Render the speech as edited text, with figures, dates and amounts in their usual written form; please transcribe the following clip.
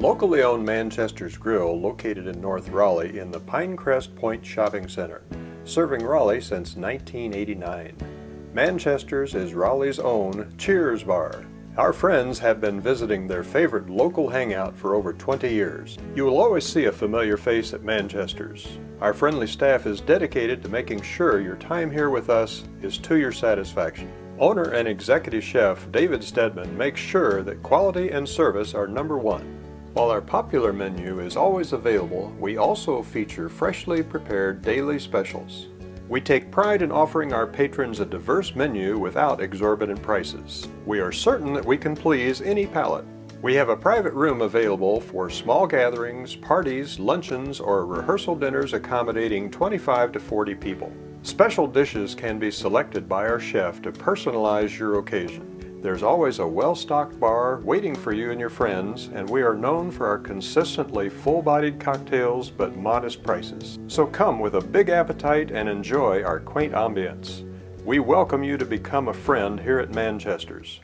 Locally owned Manchester's Grill, located in North Raleigh in the Pinecrest Point Shopping Center, serving Raleigh since 1989. Manchester's is Raleigh's own Cheers Bar. Our friends have been visiting their favorite local hangout for over 20 years. You will always see a familiar face at Manchester's. Our friendly staff is dedicated to making sure your time here with us is to your satisfaction. Owner and executive chef David Stedman makes sure that quality and service are number one. While our popular menu is always available, we also feature freshly prepared daily specials. We take pride in offering our patrons a diverse menu without exorbitant prices. We are certain that we can please any palate. We have a private room available for small gatherings, parties, luncheons, or rehearsal dinners accommodating 25 to 40 people. Special dishes can be selected by our chef to personalize your occasion. There's always a well-stocked bar waiting for you and your friends, and we are known for our consistently full-bodied cocktails but modest prices. So come with a big appetite and enjoy our quaint ambience. We welcome you to become a friend here at Manchester's.